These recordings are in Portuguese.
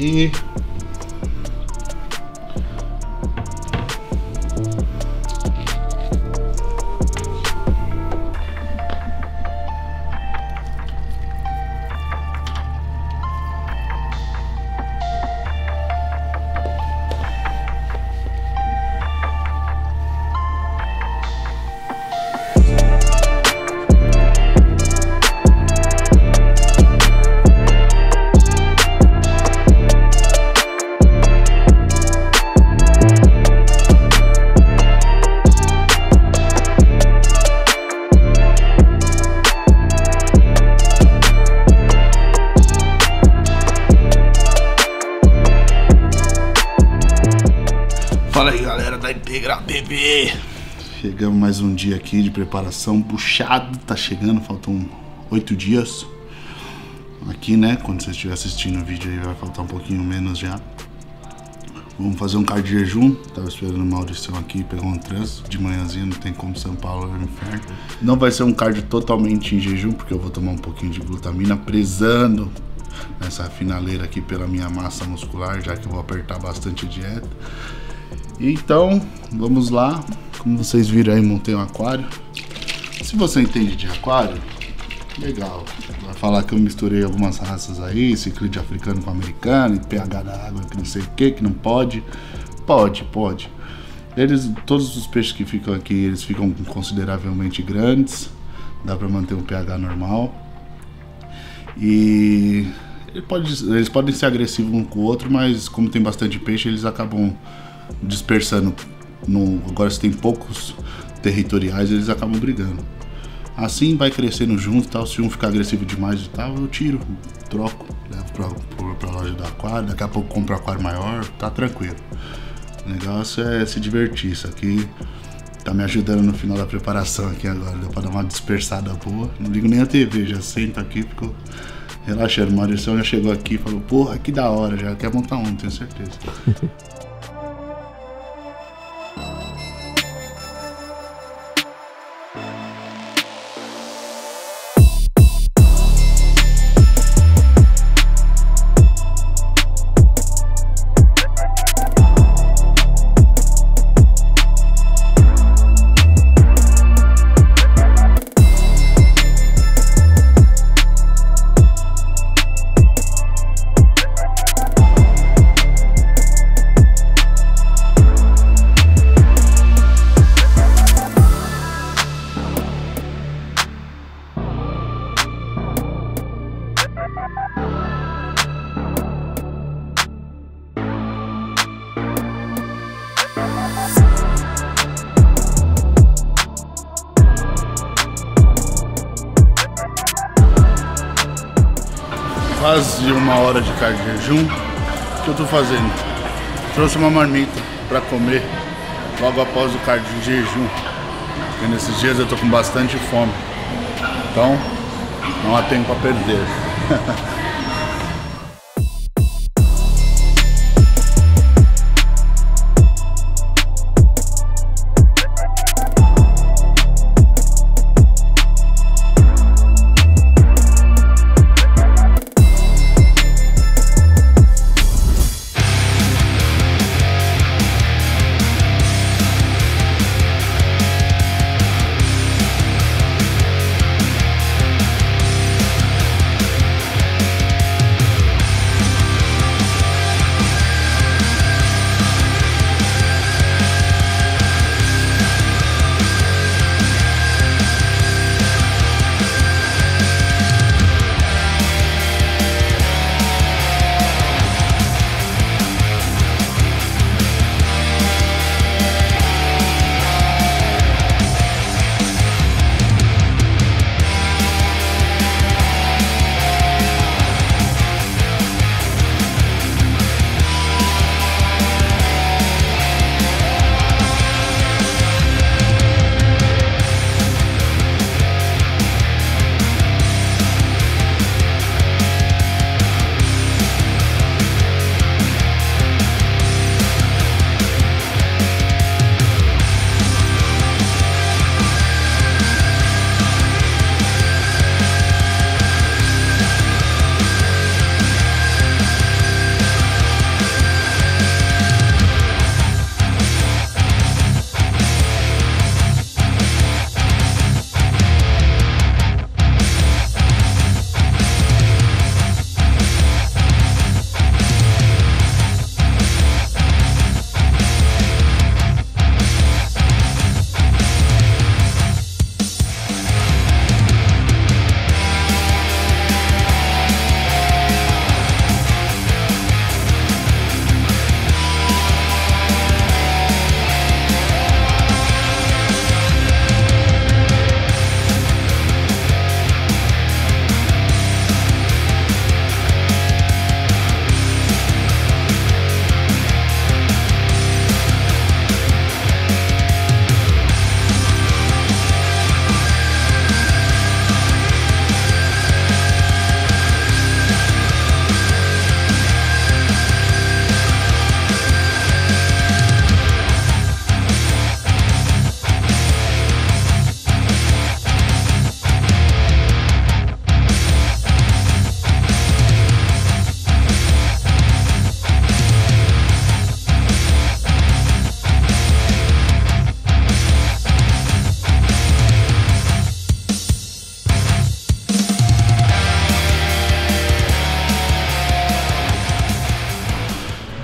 aqui. Fala aí, galera da Integral BB. Chegamos mais um dia aqui de preparação puxado. Tá chegando, faltam 8 dias. Aqui, né, quando você estiver assistindo o vídeo aí vai faltar um pouquinho menos já. Vamos fazer um cardio de jejum. Tava esperando o Maurício aqui, pegou um trânsito de manhãzinha, não tem como, São Paulo é um inferno. Não vai ser um cardio totalmente em jejum, porque eu vou tomar um pouquinho de glutamina, prezando nessa finaleira aqui pela minha massa muscular, já que eu vou apertar bastante a dieta. Então, vamos lá. Como vocês viram aí, montei um aquário. Se você entende de aquário, legal. Vai falar que eu misturei algumas raças aí, ciclide africano com americano, e pH da água que não sei o que não pode. Pode. Eles, todos os peixes que ficam aqui, eles ficam consideravelmente grandes. Dá para manter um pH normal. E eles podem ser agressivos um com o outro, mas como tem bastante peixe, eles acabam dispersando. Agora se tem poucos territoriais, eles acabam brigando. Assim vai crescendo junto e tal. Se um ficar agressivo demais e tal, eu tiro, troco, levo pra loja do aquário. Daqui a pouco compro um aquário maior, tá tranquilo. O negócio é se divertir. Isso aqui tá me ajudando no final da preparação aqui agora. Deu pra dar uma dispersada boa. Não ligo nem a TV, já sento aqui, fico relaxando. O Maurício já chegou aqui e falou: porra, que da hora, já quer montar um, tenho certeza. Quase 1 hora de cardio de jejum. O que eu tô fazendo? Trouxe uma marmita para comer logo após o cardio de jejum, porque nesses dias eu tô com bastante fome, então não há tempo a perder.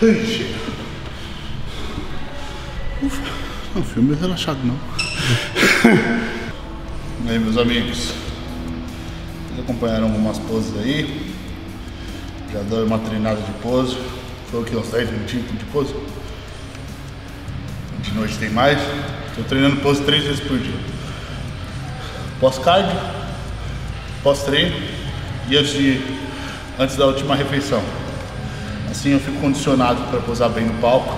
Ai, gente. Ufa. Não, o filme é relaxado, não. E aí, meus amigos. Vocês acompanharam algumas poses aí. Já deu uma treinada de pose. Foi o que? Uns 10 minutinhos de pose? De noite tem mais. Estou treinando pose 3 vezes por dia. Pós-cardio, pós-treino e antes da última refeição. Assim eu fico condicionado para posar bem no palco.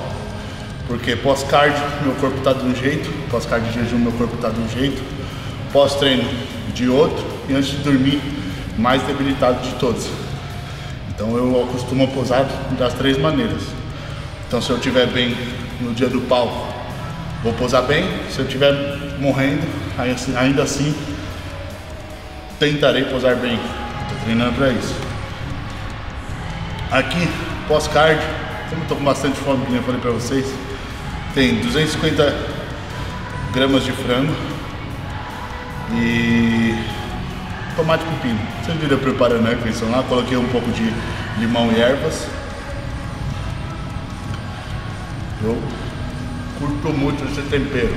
Porque pós-cardio meu corpo está de um jeito, pós-cardio de jejum meu corpo está de um jeito, pós-treino de outro e antes de dormir mais debilitado de todos. Então eu costumo posar das três maneiras. Então se eu estiver bem no dia do palco, vou posar bem. Se eu estiver morrendo, ainda assim tentarei posar bem. Estou treinando para isso. Aqui, pós-cardio, como estou com bastante fome, que eu falei para vocês, tem 250 gramas de frango e tomate pepino. Vocês viram preparando a refeição lá, coloquei um pouco de limão e ervas. Eu curto muito esse tempero.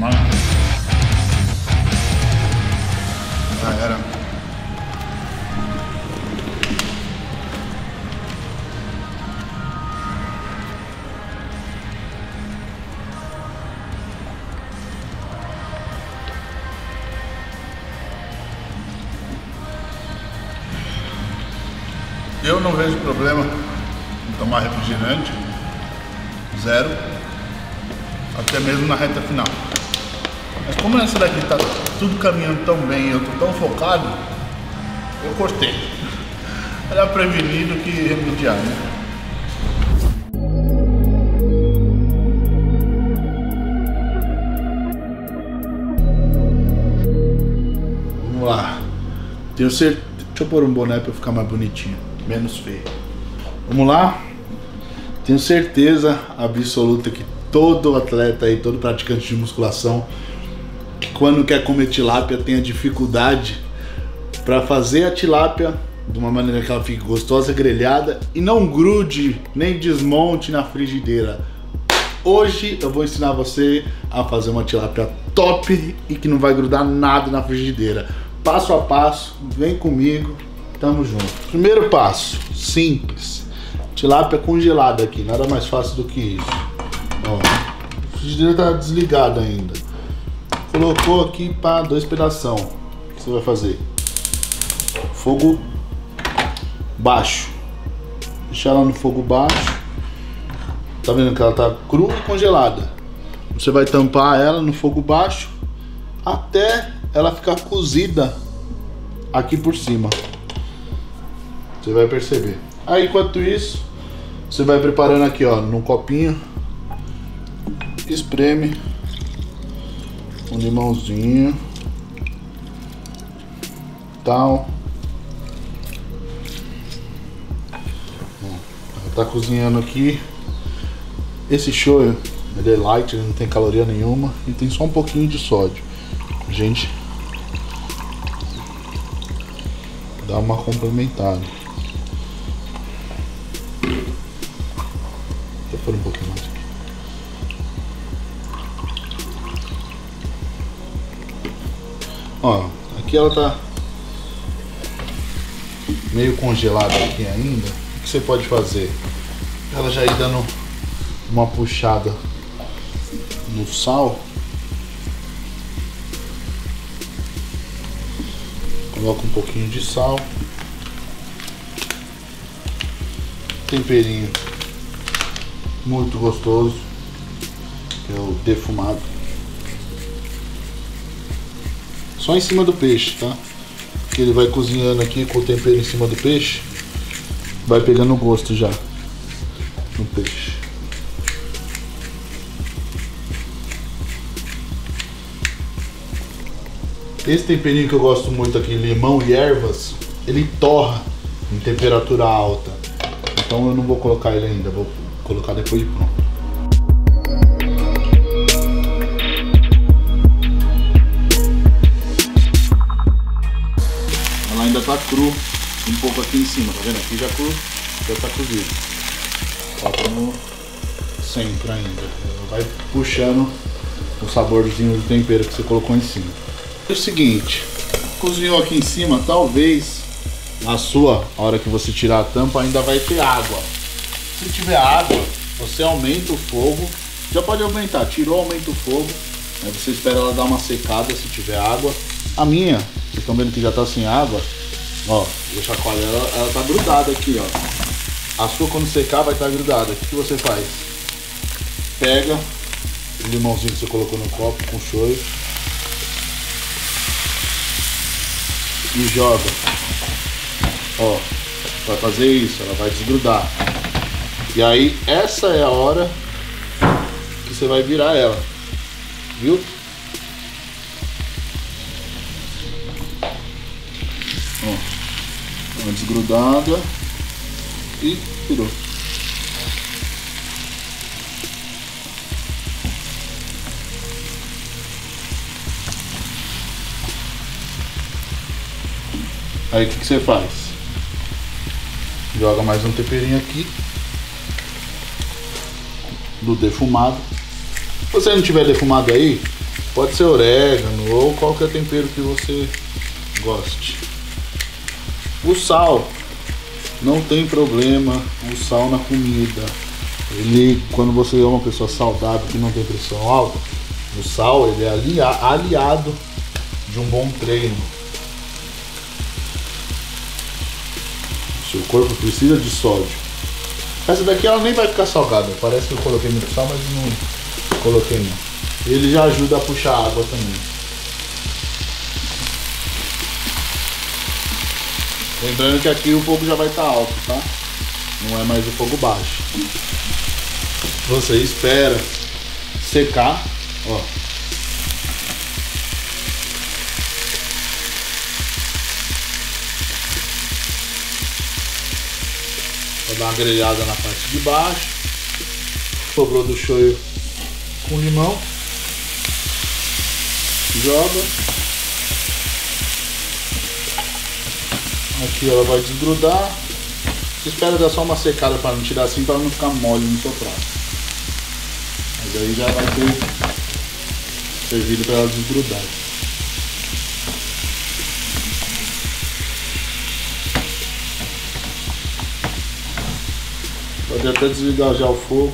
Mano. Galera. Eu não vejo problema em tomar refrigerante, zero, até mesmo na reta final. Mas como essa daqui tá tudo caminhando tão bem, eu tô tão focado, eu cortei. Era prevenido que remediar, né? Vamos lá. Tenho certeza. Deixa eu pôr um boné pra eu ficar mais bonitinho, menos feio. Vamos lá. Tenho certeza absoluta que todo atleta aí, todo praticante de musculação, que quando quer comer tilápia tem a dificuldade para fazer a tilápia de uma maneira que ela fique gostosa, grelhada e não grude nem desmonte na frigideira. Hoje eu vou ensinar você a fazer uma tilápia top e que não vai grudar nada na frigideira. Passo a passo, vem comigo, tamo junto. Primeiro passo, simples. Tilápia congelada aqui, nada mais fácil do que isso. Ó, a frigideira tá desligada ainda. Colocou aqui para 2 pedação. O que você vai fazer? Fogo baixo. Deixar ela no fogo baixo. Tá vendo que ela tá crua e congelada. Você vai tampar ela no fogo baixo até ela ficar cozida aqui por cima. Você vai perceber. Aí, enquanto isso, você vai preparando aqui, ó, num copinho. Espreme um limãozinho, tal. Ela tá cozinhando aqui. Esse shoyu, ele é light, ele não tem caloria nenhuma e tem só um pouquinho de sódio. Gente, dá uma complementada. Vou pôr um pouquinho mais aqui. Ó, aqui ela tá meio congelada aqui ainda. O que você pode fazer? Ela já ir dando uma puxada no sal. Coloca um pouquinho de sal, temperinho muito gostoso, que é o defumado, só em cima do peixe, tá? Porque ele vai cozinhando aqui com o tempero em cima do peixe, vai pegando o gosto já no peixe. Esse temperinho que eu gosto muito aqui, limão e ervas, ele torra em temperatura alta. Então eu não vou colocar ele ainda, vou colocar depois de pronto. tá cru um pouco aqui em cima, tá vendo? Aqui já cru, já tá cozido. Falta no centro ainda. Vai puxando o saborzinho do tempero que você colocou em cima. É o seguinte, cozinhou aqui em cima, talvez a sua, a hora que você tirar a tampa, ainda vai ter água. Se tiver água, você aumenta o fogo. Já pode aumentar, tirou, aumenta o fogo. Aí você espera ela dar uma secada se tiver água. A minha, vocês estão vendo que já tá sem água. Ó, eu chacoalho ela, ela tá grudada aqui, ó. A sua, quando secar, vai estar grudada. O que você faz? Pega o limãozinho que você colocou no copo com shoyu e joga. Ó, vai fazer isso, ela vai desgrudar. E aí, essa é a hora que você vai virar ela. Viu? Ó, uma desgrudada e virou. Aí o que você faz? Joga mais um temperinho aqui do defumado. Se você não tiver defumado aí, pode ser orégano ou qualquer tempero que você goste. O sal, não tem problema o sal na comida. Ele, quando você é uma pessoa saudável que não tem pressão alta, o sal ele é aliado de um bom treino. Seu corpo precisa de sódio. Essa daqui ela nem vai ficar salgada. Parece que eu coloquei muito sal, mas não coloquei não. Ele já ajuda a puxar a água também. Lembrando que aqui o fogo já vai estar alto, tá? Não é mais o fogo baixo. Você espera secar, ó. Dar uma grelhada na parte de baixo. Sobrou do shoyu com limão. Joga. Aqui ela vai desgrudar. Espera dar só uma secada para não tirar assim, para não ficar mole no seu prato. Mas aí já vai ter servido para ela desgrudar. Pode até desligar já o fogo.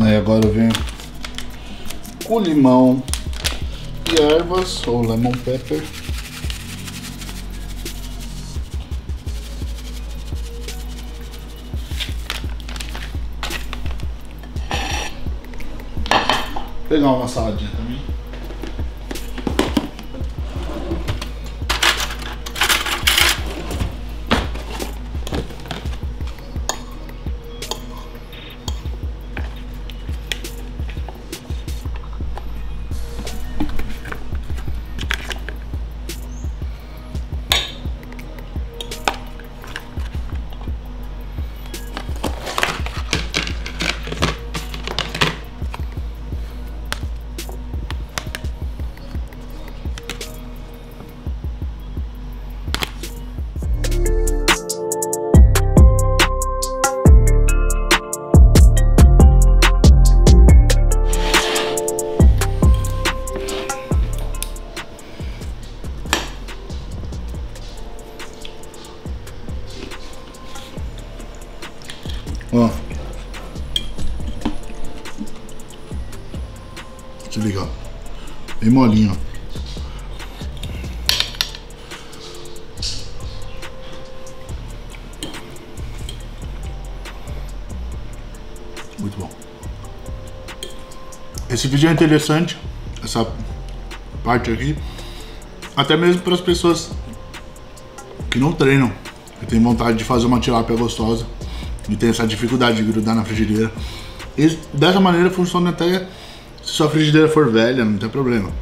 Aí agora eu venho com limão e ervas, ou lemon pepper. Vou pegar uma saladinha também. Se liga, ó. Bem molinho, ó. Muito bom. Esse vídeo é interessante, essa parte aqui, até mesmo para as pessoas que não treinam, que tem vontade de fazer uma tilápia gostosa e tem essa dificuldade de grudar na frigideira. E dessa maneira funciona até se sua frigideira for velha, não tem problema.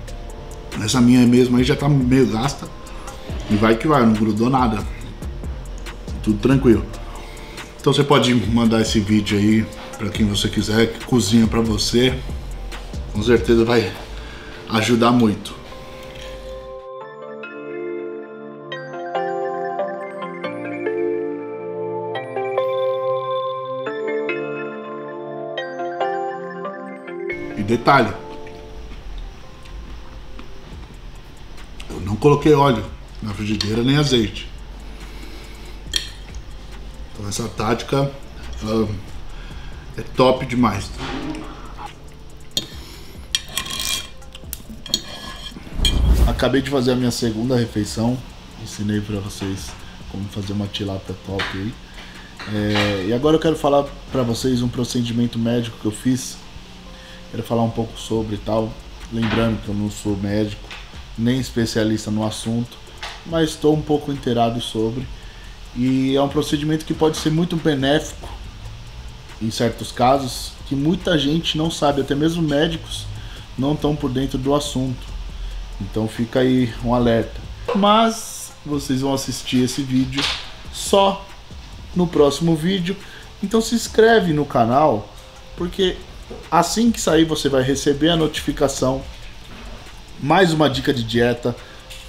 Essa minha mesmo aí já tá meio gasta. E vai que vai, não grudou nada. Tudo tranquilo. Então você pode mandar esse vídeo aí pra quem você quiser, que cozinha pra você. Com certeza vai ajudar muito. E detalhe, eu não coloquei óleo na frigideira nem azeite. Então essa tática é top demais. Acabei de fazer a minha segunda refeição, ensinei pra vocês como fazer uma tilápia top aí. E agora eu quero falar pra vocês um procedimento médico que eu fiz. Quero falar um pouco sobre e tal, lembrando que eu não sou médico, nem especialista no assunto, mas estou um pouco inteirado sobre, e é um procedimento que pode ser muito benéfico em certos casos, que muita gente não sabe, até mesmo médicos não estão por dentro do assunto, então fica aí um alerta. Mas vocês vão assistir esse vídeo só no próximo vídeo, então se inscreve no canal, porque assim que sair você vai receber a notificação, mais uma dica de dieta.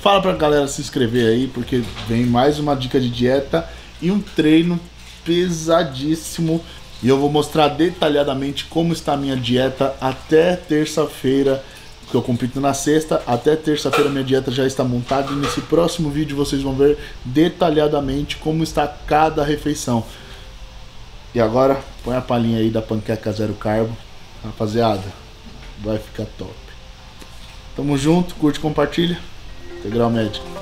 Fala pra galera se inscrever aí, porque vem mais uma dica de dieta e um treino pesadíssimo. E eu vou mostrar detalhadamente como está a minha dieta até terça-feira, que eu compito na sexta, até terça-feira minha dieta já está montada. E nesse próximo vídeo vocês vão ver detalhadamente como está cada refeição. E agora põe a palhinha aí da panqueca zero carbo. Rapaziada, vai ficar top. Tamo junto, curte, compartilha. Integralmédica.